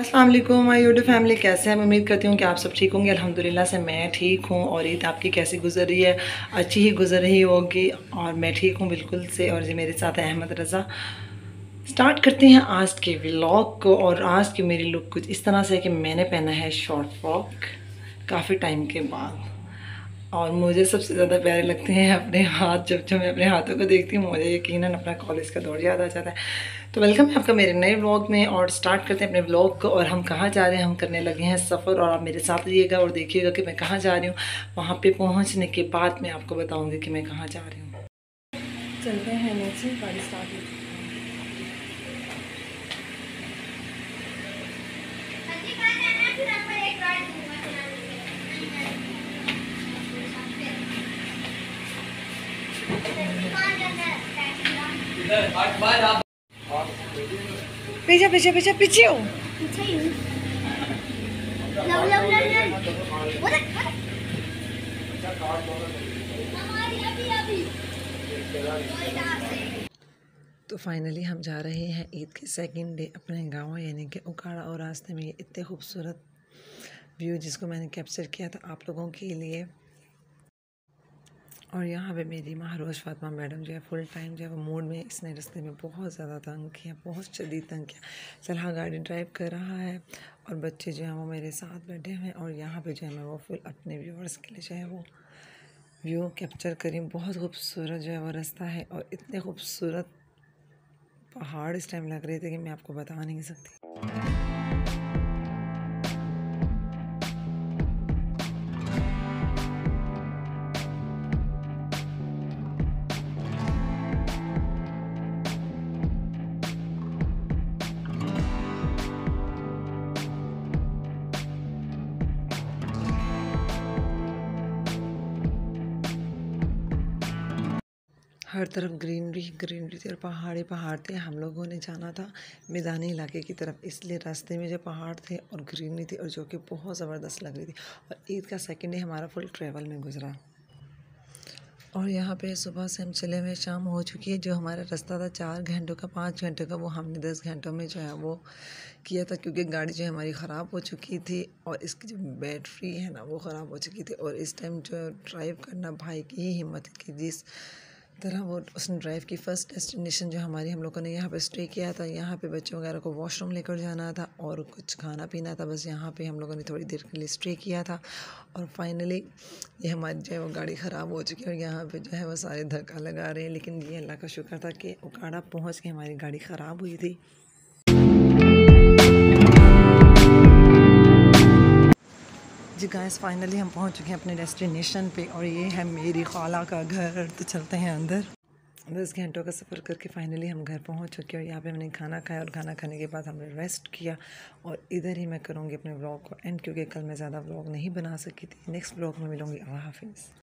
अस्सलाम वालेकुम my YouTube family, कैसे हैं? उम्मीद करती हूँ कि आप सब ठीक होंगे। अल्हम्दुलिल्लाह से मैं ठीक हूँ। और ईद आपकी कैसी गुजर रही है? अच्छी ही गुजर रही होगी और मैं ठीक हूँ बिल्कुल से। और जी मेरे साथ है अहमद रज़ा। स्टार्ट करते हैं आज के व्लॉग को। और आज की मेरी लुक कुछ इस तरह से है कि मैंने पहना है शॉर्ट फ्रॉक काफ़ी टाइम के बाद। और मुझे सबसे ज़्यादा प्यारे लगते हैं अपने हाथ। जब मैं अपने हाथों को देखती हूँ मुझे यकीनन अपना कॉलेज का दौर याद आ जाता है। तो वेलकम है आपका मेरे नए व्लॉग में। और स्टार्ट करते हैं अपने व्लॉग को। और हम कहाँ जा रहे हैं? हम करने लगे हैं सफ़र। और आप मेरे साथ रहिएगा और देखिएगा कि मैं कहाँ जा रही हूँ। वहाँ पे पहुँचने के बाद मैं आपको बताऊँगी कि मैं कहाँ जा रही हूँ। चलते हैं नीचे पाकिस्तान। पीछे पीछे पीछे पीछे हो। तो फाइनली हम जा रहे हैं ईद के सेकंड डे अपने गांव यानी कि उकाड़ा। और रास्ते में ये इतने खूबसूरत व्यू जिसको मैंने कैप्चर किया था आप लोगों के लिए। और यहाँ पे मेरी महरोज फातिमा मैडम जो है फुल टाइम जो है वो मूड में, इसने रस्ते में बहुत ज़्यादा तंग किया, बहुत शदीद तंग किया। सलाह गाड़ी ड्राइव कर रहा है और बच्चे जो हैं वो मेरे साथ बैठे हुए हैं। और यहाँ पे जो है मैं वो फुल अपने व्यूअर्स के लिए जो है वो व्यू कैप्चर करी। बहुत खूबसूरत जो है वो रास्ता है और इतने खूबसूरत पहाड़ इस टाइम लग रहे थे कि मैं आपको बता नहीं सकती। हर तरफ ग्रीनरी ग्रीनरी थी और पहाड़े पहाड़ थे। हम लोगों ने जाना था मैदानी इलाके की तरफ, इसलिए रास्ते में जो पहाड़ थे और ग्रीनरी थी और जो कि बहुत ज़बरदस्त लग रही थी। और ईद का सेकंड डे हमारा फुल ट्रैवल में गुजरा। और यहाँ पे सुबह से हम चले हुए शाम हो चुकी है। जो हमारा रास्ता था 4 घंटों का 5 घंटों का वो हमने 10 घंटों में जो है वो किया था, क्योंकि गाड़ी जो हमारी ख़राब हो चुकी थी और इसकी जो बैटरी है ना वो ख़राब हो चुकी थी। और इस टाइम जो ड्राइव करना भाई की ही हिम्मत की, जिस तरह वो उसने ड्राइव की। फ़र्स्ट डेस्टिनेशन जो हमारी, हम लोगों ने यहाँ पे स्टे किया था। यहाँ पे बच्चों वगैरह को वॉशरूम लेकर जाना था और कुछ खाना पीना था। बस यहाँ पे हम लोगों ने थोड़ी देर के लिए स्टे किया था। और फाइनली ये हमारी जो है वो गाड़ी ख़राब हो चुकी है और यहाँ पे जो है वो सारे धक्का लगा रहे हैं। लेकिन ये अल्लाह का शुक्र था कि उकाड़ा पहुँच के हमारी गाड़ी ख़राब हुई थी। जी गाइस, फाइनली हम पहुंच चुके हैं अपने डेस्टिनेशन पे और ये है मेरी खाला का घर। तो चलते हैं अंदर। 10 घंटों का सफ़र करके फाइनली हम घर पहुंच चुके हैं। और यहाँ पे हमने खाना खाया और खाना खाने के बाद हमने रेस्ट किया। और इधर ही मैं करूँगी अपने व्लॉग को एंड, क्योंकि कल मैं ज़्यादा व्लॉग नहीं बना सकी थी। नेक्स्ट व्लॉग में मिलूँगी। अल्लाह हाफिज़।